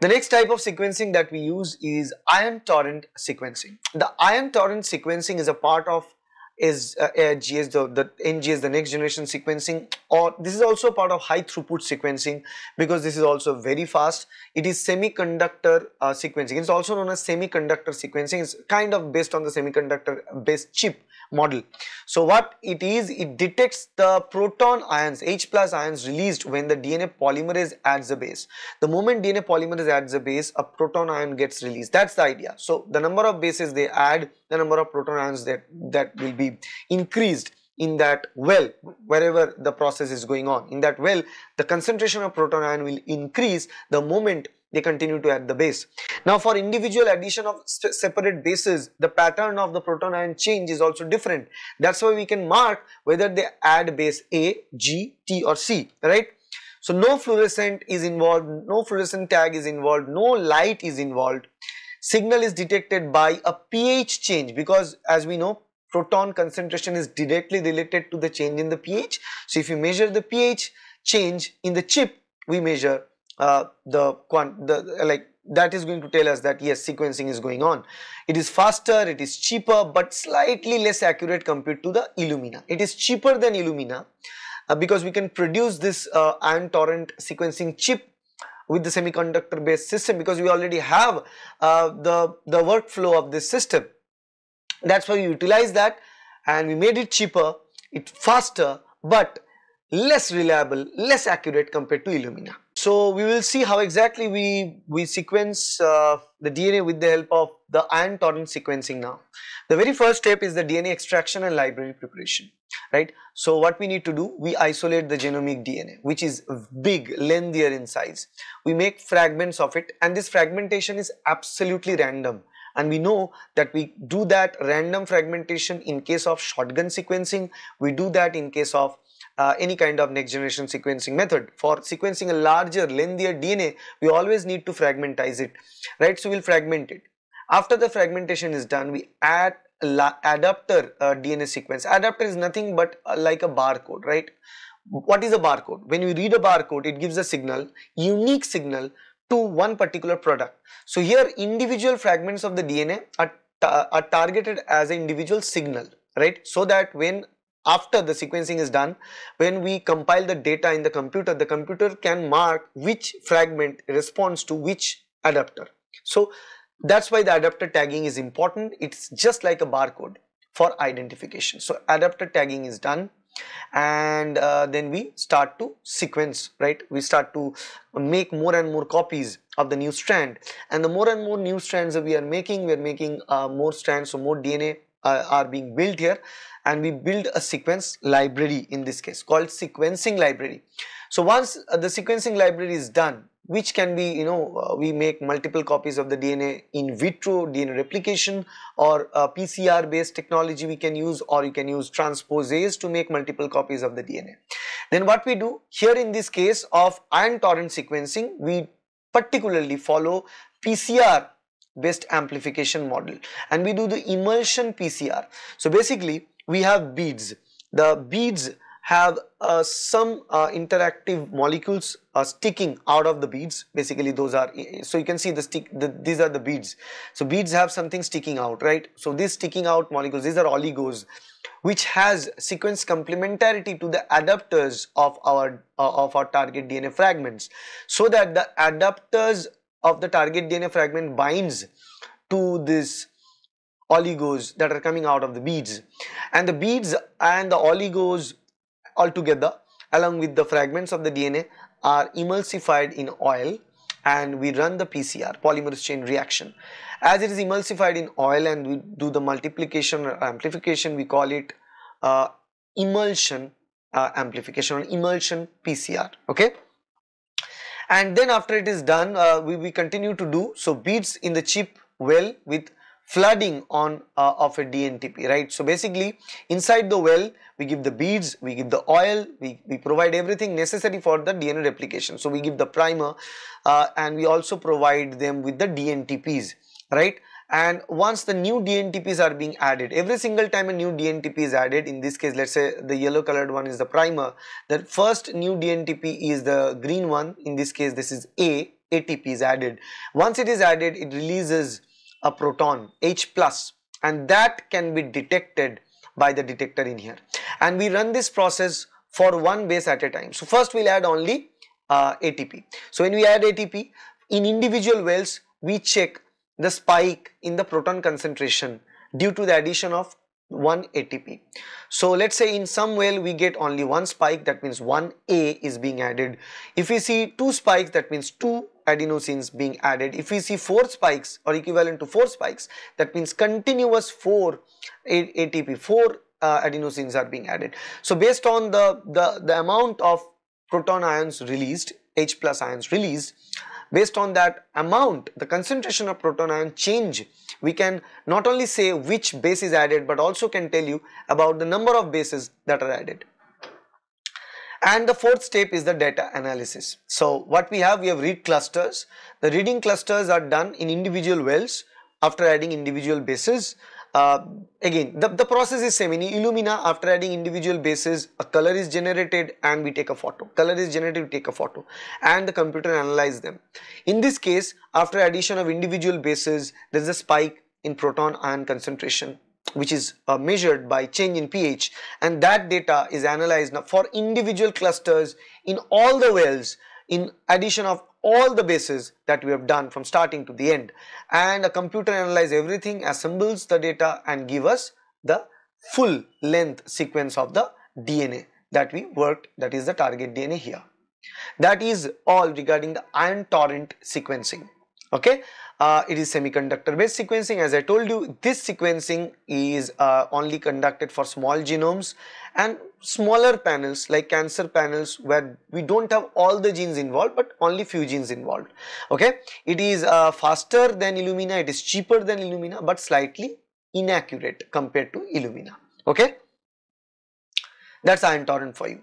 The next type of sequencing that we use is ion torrent sequencing. The ion torrent sequencing is a part of NGS, the NGS, the next generation sequencing, or this is also part of high throughput sequencing because this is also very fast. It is semiconductor sequencing. It's also known as semiconductor sequencing. It's kind of based on the semiconductor based chip model. So what it is, it detects the proton ions, H+ ions released when the DNA polymerase adds a base. The moment DNA polymerase adds a base, a proton ion gets released. That's the idea. So the number of bases they add, the number of proton ions that will be increased in that well, wherever the process is going on. In that well, the concentration of proton ion will increase the moment they continue to add the base. Now, for individual addition of separate bases, the pattern of the proton ion change is also different. That's why we can mark whether they add base A, G, T or C, right? So, no fluorescent is involved, no fluorescent tag is involved, no light is involved. Signal is detected by a pH change because, as we know, proton concentration is directly related to the change in the pH. So, if you measure the pH change in the chip, we measure that is going to tell us that yes, sequencing is going on. It is faster, it is cheaper, but slightly less accurate compared to the Illumina. It is cheaper than Illumina because we can produce this ion torrent sequencing chip with the semiconductor based system because we already have the workflow of this system. That's why we utilize that and we made it cheaper, it's faster, but less reliable, less accurate compared to Illumina. So we will see how exactly we sequence the DNA with the help of the ion torrent sequencing now. The very first step is the DNA extraction and library preparation, right? So what we need to do, we isolate the genomic DNA, which is big, lengthier in size. We make fragments of it and this fragmentation is absolutely random. And we know that we do that random fragmentation in case of shotgun sequencing, we do that in case of any kind of next generation sequencing method. For sequencing a larger, lengthier DNA, we always need to fragmentize it, right? So we'll fragment it. After the fragmentation is done, we add adapter DNA sequence. Adapter is nothing but like a barcode, right? What is a barcode? When you read a barcode, it gives a signal, unique signal to one particular product. So here individual fragments of the DNA are targeted as an individual signal, right? So that when after the sequencing is done, when we compile the data in the computer can mark which fragment responds to which adapter. So that's why the adapter tagging is important. It's just like a barcode for identification. So adapter tagging is done and then we start to sequence, right? We start to make more and more copies of the new strand, and the more and more new strands that we are making more strands, so more DNA are being built here, and we build a sequence library in this case called sequencing library. So once the sequencing library is done, which can be, you know, we make multiple copies of the DNA in vitro, DNA replication, or PCR based technology we can use, or you can use transposase to make multiple copies of the DNA. Then what we do here in this case of ion torrent sequencing, we particularly follow PCR based amplification model and we do the emulsion PCR. So basically we have beads. The beads have some interactive molecules sticking out of the beads. Basically those are, so you can see the these are the beads. So beads have something sticking out, right? So these sticking out molecules, these are oligos, which has sequence complementarity to the adapters of our target DNA fragments, so that the adapters of the target DNA fragment binds to this oligos that are coming out of the beads, and the beads and the oligos altogether along with the fragments of the DNA are emulsified in oil, and we run the PCR, polymerase chain reaction. As it is emulsified in oil and we do the multiplication or amplification, we call it emulsion amplification or emulsion PCR, okay? And then after it is done, we continue to do, so beads in the chip well with flooding on of a dNTP, right? So basically inside the well we give the beads, we give the oil, we provide everything necessary for the DNA replication. So we give the primer and we also provide them with the dNTPs, right? And once the new dNTPs are being added, every single time a new dNTP is added, in this case let's say the yellow colored one is the primer, the first new dNTP is the green one, in this case this is A, ATP is added. Once it is added, it releases a proton, H+, and that can be detected by the detector in here. And we run this process for one base at a time. So first we'll add only ATP. So when we add ATP, in individual wells, we check the spike in the proton concentration due to the addition of one ATP. So let's say in some well we get only one spike, that means one A is being added. If we see two spikes, that means two adenosines being added. If we see four spikes or equivalent to four spikes, that means continuous four ATP, four adenosines are being added. So based on the amount of proton ions released, H+ ions released, based on that amount, the concentration of proton ion change, we can not only say which base is added, but also can tell you about the number of bases that are added. And the fourth step is the data analysis. So what we have read clusters. The reading clusters are done in individual wells after adding individual bases. Again, the process is same. In Illumina, after adding individual bases, a color is generated and we take a photo. Color is generated, we take a photo, and the computer analyzes them. In this case, after addition of individual bases, there is a spike in proton ion concentration, which is measured by change in pH, and that data is analyzed now for individual clusters in all the wells in addition of all the bases that we have done from starting to the end, and a computer analyzes everything, assembles the data and give us the full length sequence of the DNA that we worked, that is the target DNA here. That is all regarding the ion torrent sequencing. Okay, it is semiconductor based sequencing. As I told you, this sequencing is only conducted for small genomes and smaller panels like cancer panels, where we don't have all the genes involved but only few genes involved. Okay, it is faster than Illumina, it is cheaper than Illumina, but slightly inaccurate compared to Illumina. Okay, that's ion torrent for you.